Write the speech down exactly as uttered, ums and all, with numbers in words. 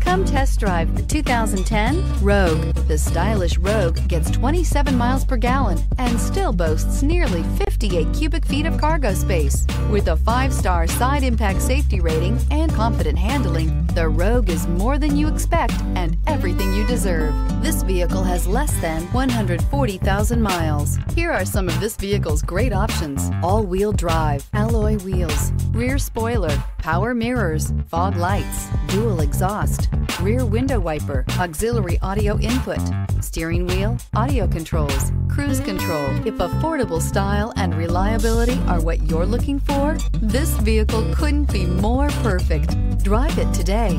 Come test drive the two thousand ten Rogue. The stylish Rogue gets twenty-seven miles per gallon and still boasts nearly fifty-eight cubic feet of cargo space. With a five-star side impact safety rating and confident handling, the Rogue is more than you expect and everything you deserve. This vehicle has less than one hundred forty thousand miles. Here are some of this vehicle's great options: all-wheel drive, alloy wheels, rear spoiler, power mirrors, fog lights, dual exhaust, rear window wiper, auxiliary audio input, steering wheel audio controls, cruise control. If affordable style and reliability are what you're looking for, this vehicle couldn't be more perfect. Drive it today.